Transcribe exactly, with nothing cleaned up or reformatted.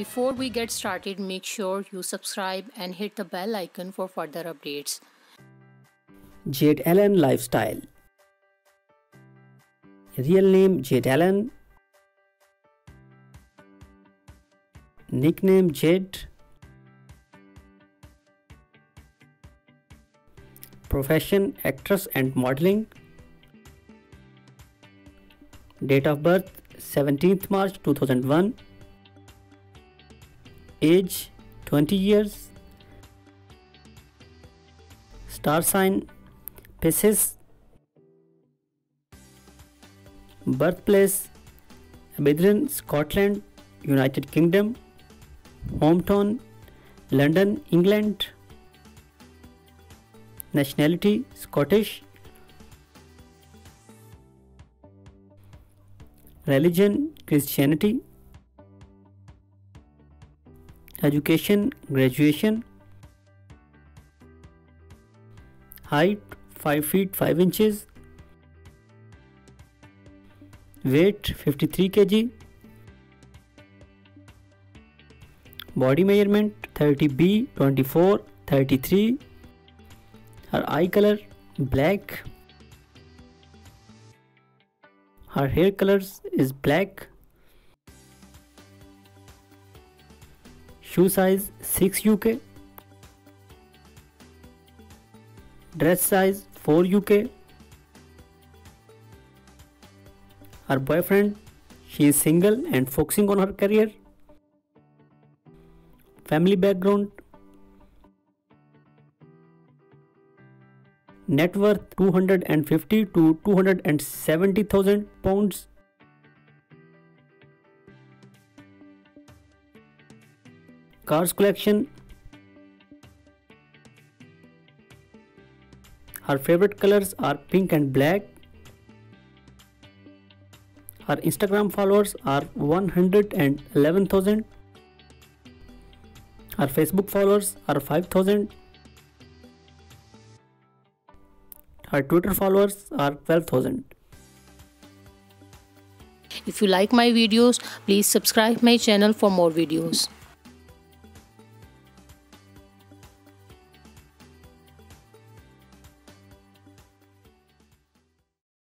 Before we get started, make sure you subscribe and hit the bell icon for further updates. Jade Alleyne lifestyle. Real name Jade Alleyne. Nickname Jade. Profession actress and modeling. Date of birth seventeenth March two thousand one. Age twenty years. Star sign Pisces. Birthplace Aberdeen, Scotland, United Kingdom. Hometown London, England. Nationality Scottish. Religion Christianity. Education graduation. Height five feet five inches. Weight fifty-three kilograms. Body measurement thirty B, twenty-four, thirty-three. Her eye color black. Her hair colors is black. Shoe size six U K. Dress size four U K. Her boyfriend, she is single and focusing on her career. Family background. Net worth two hundred fifty to two hundred seventy thousand pounds. Cars collection. Her favorite colors are pink and black. Her Instagram followers are one hundred eleven thousand. Her Facebook followers are five thousand. Her Twitter followers are twelve thousand. If you like my videos, please subscribe my channel for more videos.